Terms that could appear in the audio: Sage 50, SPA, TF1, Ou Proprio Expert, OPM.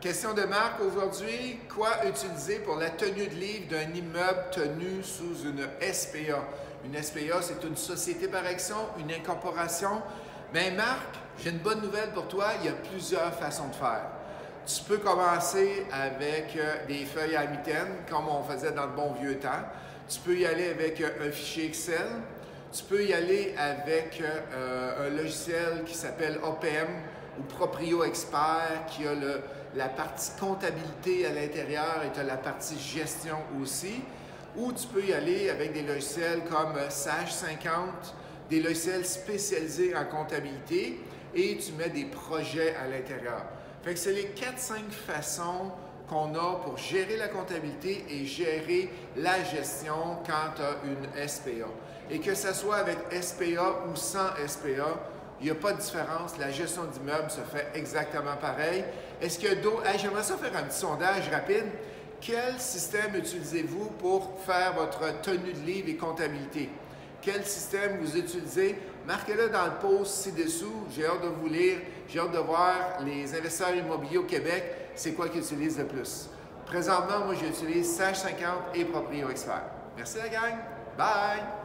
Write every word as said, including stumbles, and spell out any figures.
Question de Marc aujourd'hui, quoi utiliser pour la tenue de livre d'un immeuble tenu sous une S P A? Une S P A, c'est une société par action, une incorporation. Bien Marc, j'ai une bonne nouvelle pour toi, il y a plusieurs façons de faire. Tu peux commencer avec des feuilles à mitaine, comme on faisait dans le bon vieux temps. Tu peux y aller avec un fichier Excel. Tu peux y aller avec euh, un logiciel qui s'appelle O P M, ou Proprio Expert, qui a le, la partie comptabilité à l'intérieur et tu as la partie gestion aussi. Ou tu peux y aller avec des logiciels comme Sage cinquante, des logiciels spécialisés en comptabilité, et tu mets des projets à l'intérieur. Fait que c'est les quatre cinq façons qu'on a pour gérer la comptabilité et gérer la gestion quand tu as une S P A. Et que ce soit avec S P A ou sans S P A, il n'y a pas de différence. La gestion d'immeuble se fait exactement pareil. Est-ce qu'il y a d'autres... Hey, j'aimerais ça faire un petit sondage rapide. Quel système utilisez-vous pour faire votre tenue de livre et comptabilité? Quel système vous utilisez? Marquez-le dans le post ci-dessous. J'ai hâte de vous lire. J'ai hâte de voir les investisseurs immobiliers au Québec. C'est quoi qu'ils utilisent le plus? Présentement, moi, j'utilise Sage cinquante et Proprio Expert. Merci la gang. Bye!